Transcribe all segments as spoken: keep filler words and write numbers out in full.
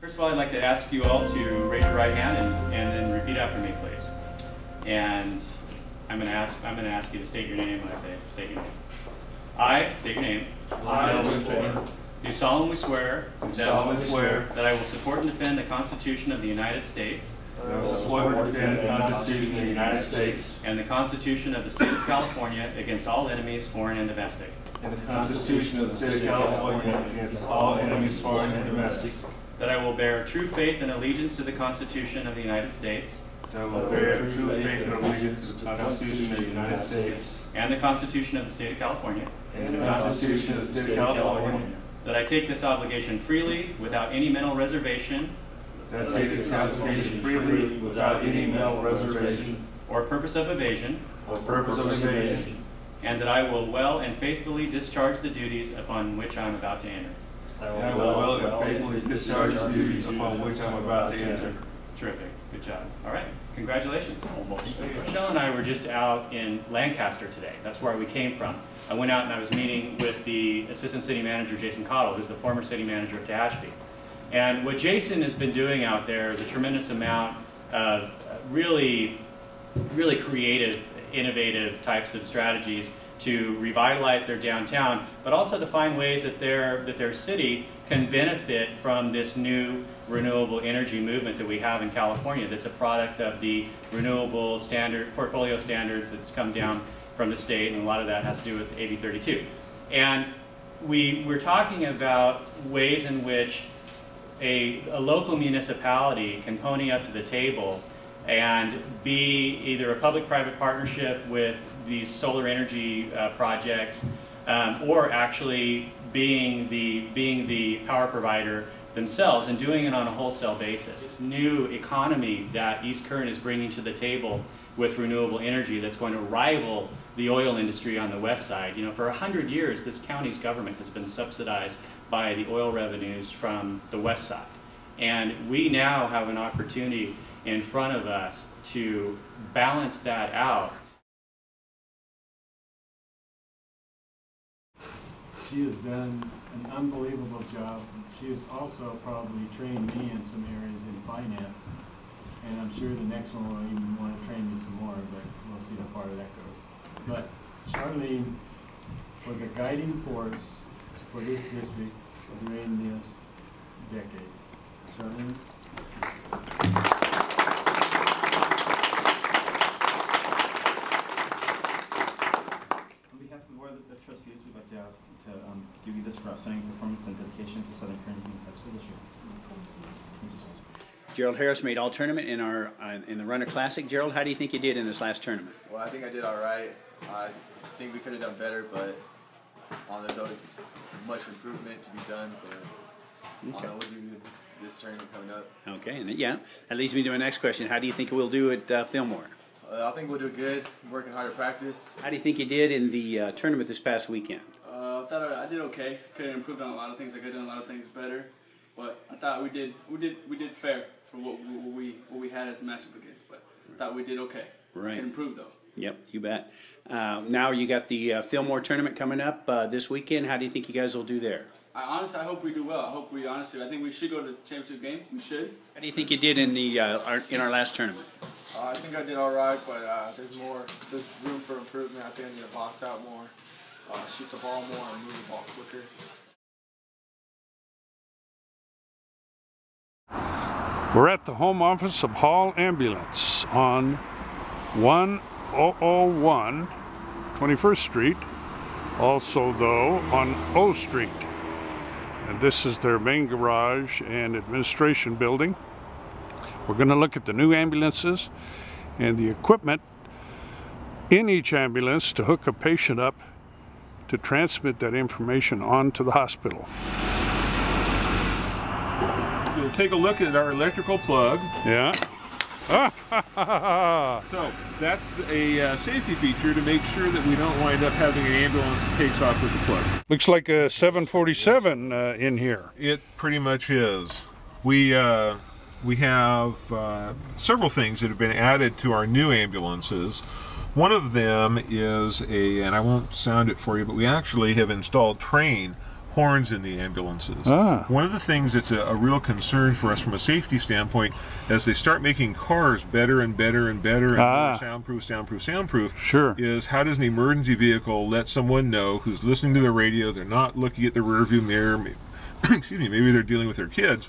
First of all, I'd like to ask you all to raise your right hand and, and then repeat after me, please. And I'm going to ask I'm going to ask you to state your name when I say state your name. I state your name. I do solemnly, do solemnly swear. Do solemnly swear that I will support and defend the Constitution of the United States. I will support and defend the Constitution of the United States and the Constitution of the State of California against all enemies, foreign and domestic. And the Constitution of the State of California against all enemies, foreign and domestic. That I will bear true faith and allegiance to the Constitution of the United States. That I will bear true faith and allegiance to the Constitution of the United States. And the Constitution of the State of California. And the Constitution of the State of California. That I take this obligation freely, without any mental reservation. That I take this obligation freely, without any mental reservation. Or purpose of evasion. Or purpose of evasion. And that I will well and faithfully discharge the duties upon which I am about to enter. I will, I will well and well faithfully discharge the duties upon which I'm about to enter. Terrific. Good job. All right. Congratulations. Michelle and I were just out in Lancaster today. That's where we came from. I went out and I was meeting with the assistant city manager, Jason Cottle, who's the former city manager of Tehachapi. And what Jason has been doing out there is a tremendous amount of really, really creative, innovative types of strategies to revitalize their downtown, but also to find ways that their, that their city can benefit from this new renewable energy movement that we have in California that's a product of the renewable standard, portfolio standards that's come down from the state, and a lot of that has to do with A B thirty-two. And we, we're talking about ways in which a, a local municipality can pony up to the table and be either a public-private partnership with these solar energy uh, projects, um, or actually being the, being the power provider themselves and doing it on a wholesale basis. This new economy that East Kern is bringing to the table with renewable energy that's going to rival the oil industry on the west side. You know, for a hundred years, this county's government has been subsidized by the oil revenues from the west side. And we now have an opportunity in front of us to balance that out. She has done an unbelievable job. She has also probably trained me in some areas in finance, and I'm sure the next one will even want to train me some more, but we'll see how far that goes. But Charlene was a guiding force for this district during this decade. Charlene? On behalf of the board of trustees, we'd like to ask to um, give you this for outstanding performance and dedication to Southern Kern High School this year. Jerald Harris made all tournament in our uh, in the Runner Classic. Jerald, how do you think you did in this last tournament? Well, I think I did all right. I think we could have done better, but on there's always much improvement to be done. But okay. On what you do this tournament coming up. Okay, and yeah, that leads me to my next question. How do you think we'll do at uh, Fillmore? Uh, I think we'll do good. I'm working hard at practice. How do you think you did in the uh, tournament this past weekend? Uh, I thought I did okay. Could have improved on a lot of things. I could have done a lot of things better, but I thought we did we did we did fair for what we what we, what we had as a matchup against. But I thought we did okay. Right. Could improve though. Yep, you bet. Uh, now you got the uh, Fillmore tournament coming up uh, this weekend. How do you think you guys will do there? I honestly, I hope we do well. I hope we honestly. I think we should go to the championship game. We should. How do you think you did in the uh, our, in our last tournament? Uh, I think I did all right, but uh, there's more, there's room for improvement. I think I need to box out more, uh, shoot the ball more, and move the ball quicker. We're at the home office of Hall Ambulance on one oh oh one twenty-first Street, also though on O Street. And this is their main garage and administration building. We're going to look at the new ambulances and the equipment in each ambulance to hook a patient up to transmit that information on to the hospital. We'll take a look at our electrical plug. Yeah. So that's a uh, safety feature to make sure that we don't wind up having an ambulance that takes off with the plug. Looks like a seven forty-seven uh, in here. It pretty much is. We uh, we have uh, several things that have been added to our new ambulances. One of them is a, and I won't sound it for you, but we actually have installed train horns in the ambulances. Ah. One of the things that's a, a real concern for us from a safety standpoint, as they start making cars better and better and better and ah. more soundproof, soundproof, soundproof, sure. is how does an emergency vehicle let someone know who's listening to the radio, they're not looking at the rearview mirror, maybe, excuse me, maybe they're dealing with their kids.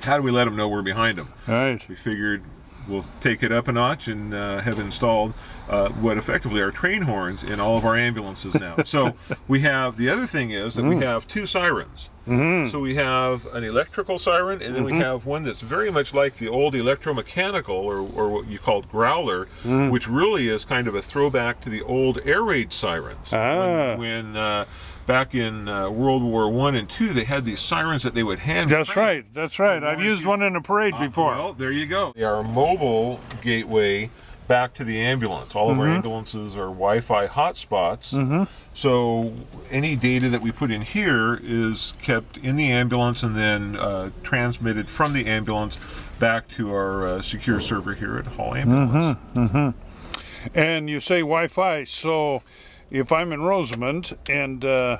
How do we let them know we're behind them? Right. We figured we'll take it up a notch and uh, have installed uh, what effectively are train horns in all of our ambulances now. So we have, the other thing is that mm. we have two sirens. Mm-hmm. So we have an electrical siren, and then mm-hmm. we have one that's very much like the old electromechanical, or, or what you called growler, mm. which really is kind of a throwback to the old air raid sirens. Ah. When, when uh, back in uh, World War One and Two, they had these sirens that they would hand. That's parade. right, that's right. I've used you... one in a parade ah, before. Well, there you go. They are a mobile gateway back to the ambulance. All of mm-hmm. our ambulances are Wi-Fi hotspots, mm-hmm. so any data that we put in here is kept in the ambulance and then uh, transmitted from the ambulance back to our uh, secure server here at Hall Ambulance. Mm-hmm. Mm-hmm. And you say Wi-Fi, so if I'm in Rosamond and, uh,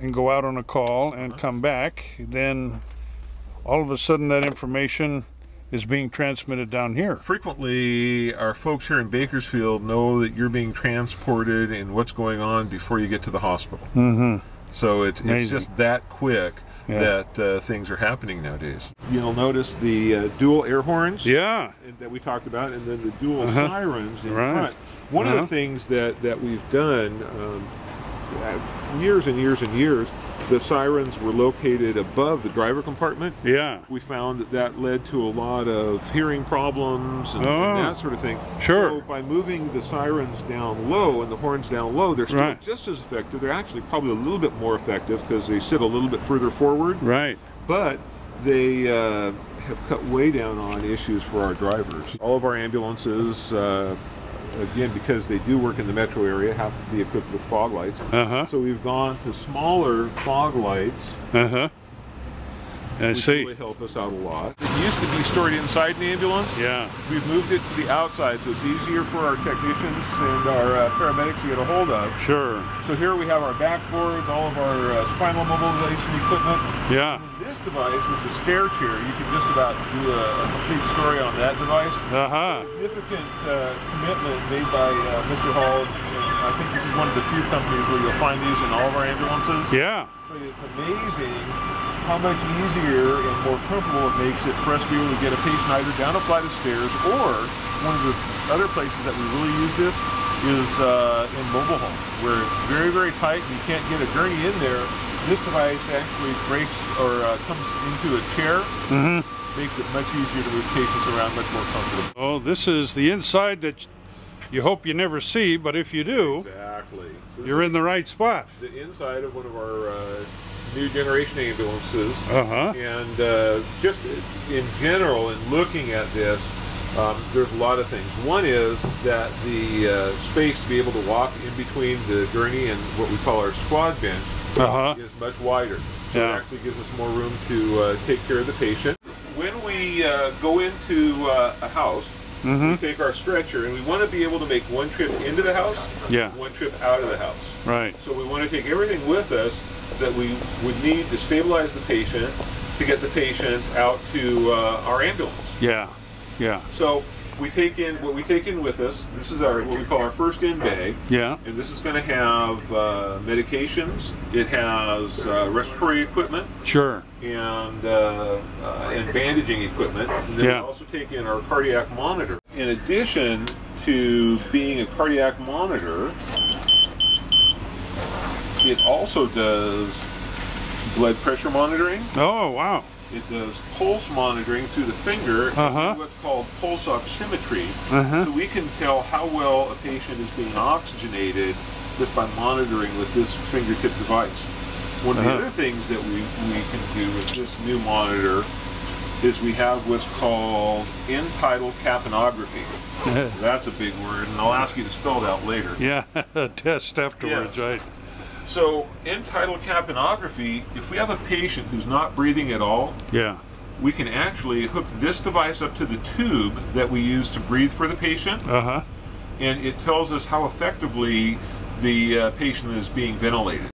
and go out on a call and uh-huh. come back, then all of a sudden that information is being transmitted down here. Frequently, our folks here in Bakersfield know that you're being transported and what's going on before you get to the hospital. Mm-hmm. So it's, it's just that quick yeah. that uh, things are happening nowadays. You'll notice the uh, dual air horns yeah. that we talked about, and then the dual uh-huh. sirens in right. front. One uh-huh. of the things that, that we've done um, years and years and years, the sirens were located above the driver compartment. Yeah. We found that that led to a lot of hearing problems and, oh. and that sort of thing. Sure. So by moving the sirens down low and the horns down low, they're still right. just as effective. They're actually probably a little bit more effective because they sit a little bit further forward. Right. But they uh, have cut way down on issues for our drivers. All of our ambulances, uh, again, because they do work in the metro area, have to be equipped with fog lights. Uh-huh. So we've gone to smaller fog lights. Uh-huh. I which see. Really help us out a lot. It used to be stored inside an ambulance. Yeah. We've moved it to the outside, so it's easier for our technicians and our uh, paramedics to get a hold of. Sure. So here we have our backboards, all of our uh, spinal mobilization equipment. Yeah. And this device is a stair chair. You can just about do a, a complete story on that device. Uh-huh. Significant uh, commitment made by uh, Mister Hall. I think this is one of the few companies where you'll find these in all of our ambulances. Yeah. But it's amazing how much easier and more comfortable it makes it for us to be able to get a patient either down a flight of stairs, or one of the other places that we really use this is uh, in mobile homes, where it's very, very tight and you can't get a gurney in there. This device actually breaks or uh, comes into a chair, mm-hmm. makes it much easier to move patients around, much more comfortable. Oh, this is the inside that you hope you never see, but if you do, exactly. So you're in the right spot. The inside of one of our uh, new generation ambulances, uh-huh. and uh, just in general, in looking at this, um, there's a lot of things. One is that the uh, space to be able to walk in between the gurney and what we call our squad bench uh-huh. is much wider. So yeah. it actually gives us more room to uh, take care of the patient. When we uh, go into uh, a house, mm-hmm. we take our stretcher, and we want to be able to make one trip into the house, yeah. one trip out of the house. Right. So we want to take everything with us that we would need to stabilize the patient, to get the patient out to uh, our ambulance. Yeah, yeah. So we take in what we take in with us. This is our what we call our first in bag. Yeah. And this is going to have uh, medications. It has uh, respiratory equipment. Sure. And uh, uh, and bandaging equipment. And then yeah. we also take in our cardiac monitor. In addition to being a cardiac monitor, it also does blood pressure monitoring. Oh, wow. It does pulse monitoring through the finger, uh-huh. what's called pulse oximetry. Uh-huh. So we can tell how well a patient is being oxygenated just by monitoring with this fingertip device. One uh-huh. of the other things that we, we can do with this new monitor is we have what's called end-tidal capnography. That's a big word, and I'll ask you to spell it out later. Yeah, test afterwards, yes. right? So, end-tidal capnography, if we have a patient who's not breathing at all, yeah. we can actually hook this device up to the tube that we use to breathe for the patient, uh-huh. and it tells us how effectively the uh, patient is being ventilated.